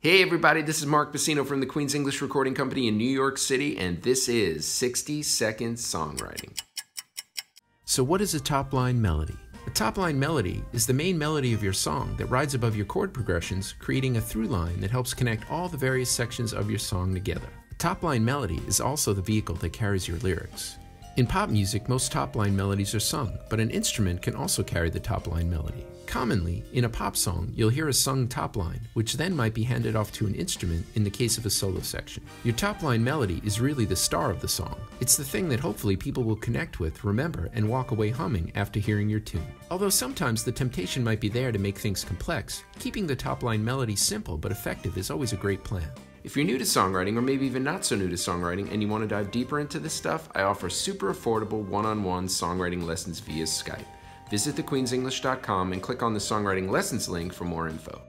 Hey everybody, this is Mark Bacino from the Queen's English Recording Company in New York City, and this is 60 Second Songwriting. So what is a top-line melody? A top-line melody is the main melody of your song that rides above your chord progressions, creating a through line that helps connect all the various sections of your song together. A top-line melody is also the vehicle that carries your lyrics. In pop music, most top-line melodies are sung, but an instrument can also carry the top-line melody. Commonly, in a pop song, you'll hear a sung top-line, which then might be handed off to an instrument in the case of a solo section. Your top-line melody is really the star of the song. It's the thing that hopefully people will connect with, remember, and walk away humming after hearing your tune. Although sometimes the temptation might be there to make things complex, keeping the top-line melody simple but effective is always a great plan. If you're new to songwriting, or maybe even not so new to songwriting, and you want to dive deeper into this stuff, I offer super affordable one-on-one songwriting lessons via Skype. Visit thequeensenglish.com and click on the songwriting lessons link for more info.